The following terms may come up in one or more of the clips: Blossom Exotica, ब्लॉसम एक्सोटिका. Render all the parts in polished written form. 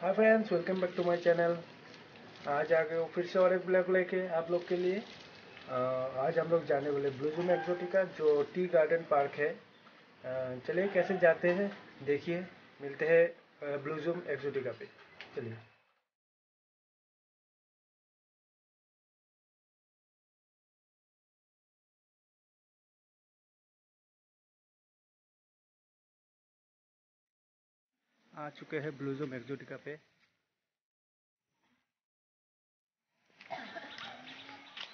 Hi friends, welcome back to my channel. आज आ गए हो फिर से और एक ब्लॉग लेके आप लोग के लिए। आज हम लोग जाने वाले ब्लॉसम एक्सोटिका जो टी गार्डन पार्क है। चलिए कैसे जाते हैं देखिए, मिलते हैं ब्लॉसम एक्सोटिका पे। चलिए आ चुके हैं ब्लॉसम एक्सोटिका पे।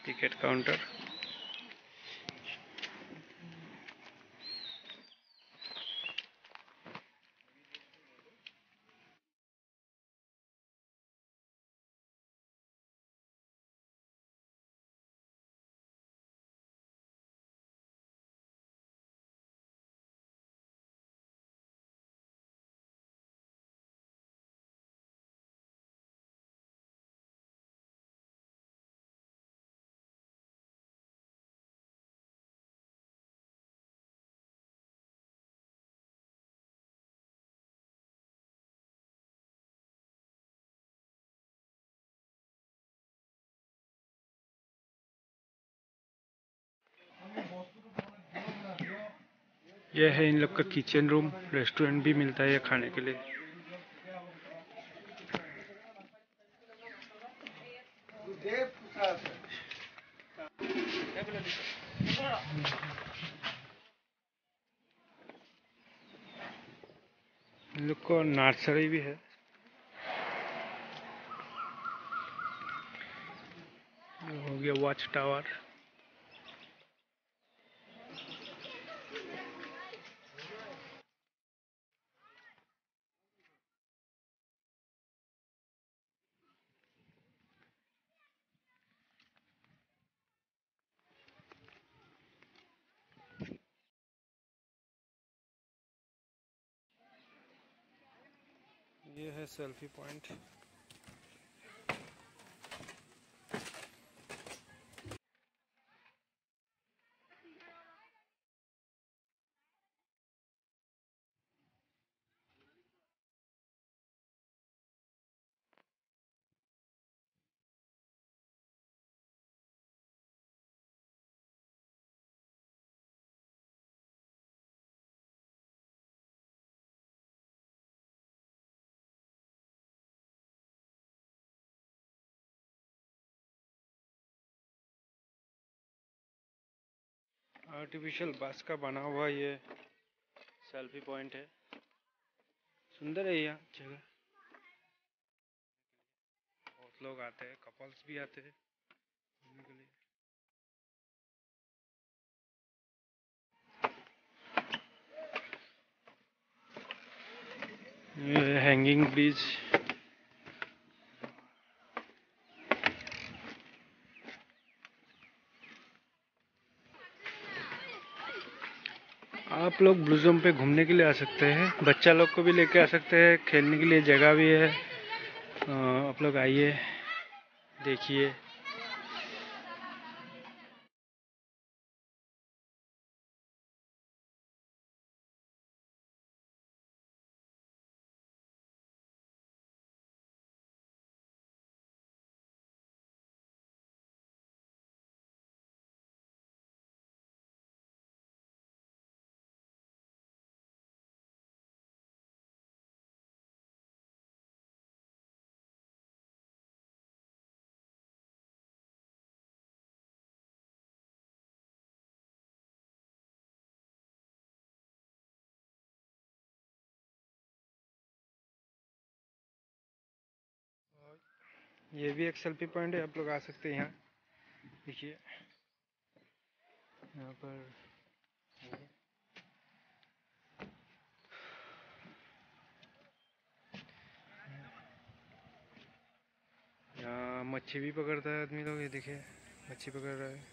टिकट काउंटर यह है इन लोग का किचन रूम। रेस्टोरेंट भी मिलता है खाने के लिए। इन लोग को नर्सरी भी है। हो गया वॉच टावर। ये है सेल्फी पॉइंट। आर्टिफिशियल बांस का बना हुआ ये सेल्फी पॉइंट है। सुंदर है यहाँ जगह। बहुत लोग आते हैं, कपल्स भी आते हैं घूमने के लिए। ये हैंगिंग ब्रिज। आप लोग ब्लॉसम पे घूमने के लिए आ सकते हैं, बच्चा लोग को भी लेके आ सकते हैं। खेलने के लिए जगह भी है। आप लोग आइए देखिए। ये भी एक सेल्फी पॉइंट है, आप लोग आ सकते हैं यहाँ। देखिए यहाँ पर यहाँ मच्छी भी पकड़ता है आदमी लोग। ये देखिए मच्छी पकड़ रहा है।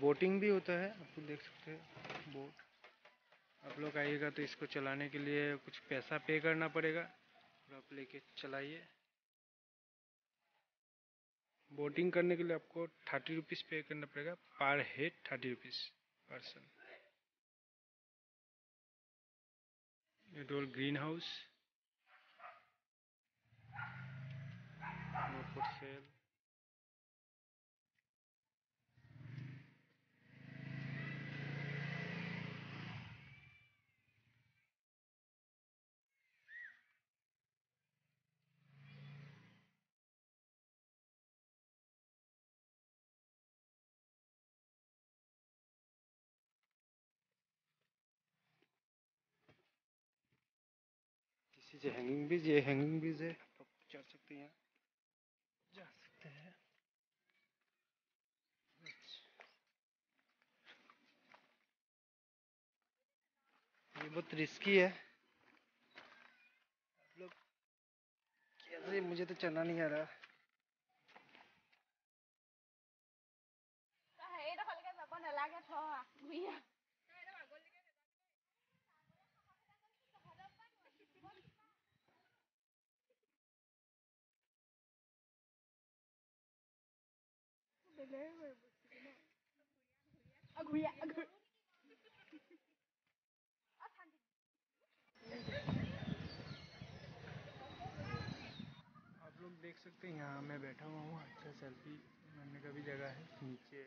बोटिंग भी होता है, आप देख सकते हैं बोट। आप लोग आइएगा तो इसको चलाने के लिए कुछ पैसा पे करना पड़ेगा और आप लेके चलाइए। बोटिंग करने के लिए आपको 30 रुपीज़ पे करना पड़ेगा, पर head 30 rupees person. It all green house, no for sale. ये हैंगिंग ब्रिज, ये हैंगिंग ब्रिज है, आप चढ़ सकते हैं, जा सकते हैं। ये बहुत रिस्की है, आप लोग कैसे, मुझे तो चलना नहीं आ रहा। आप लोग देख सकते हैं यहाँ मैं बैठा हुआ हूँ, अच्छा सेल्फी लेने का भी जगह है। नीचे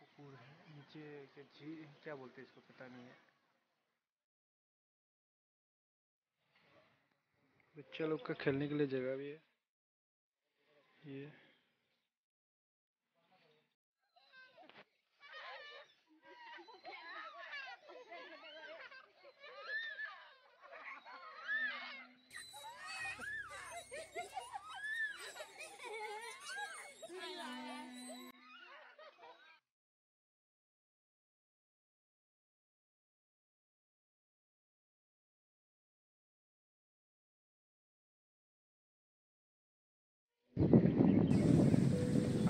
पुकुर है, नीचे क्या झील क्या बोलते हैं इसको पता नहीं है। बच्चा लोग का खेलने के लिए जगह भी है। ये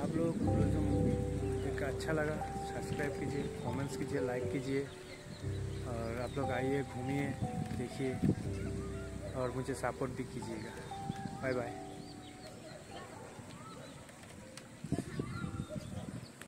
आप लोग देखकर अच्छा लगा, सब्सक्राइब कीजिए, कमेंट्स कीजिए, लाइक कीजिए, और आप लोग आइए, घूमिए, देखिए, और मुझे सपोर्ट भी कीजिएगा। Bye bye.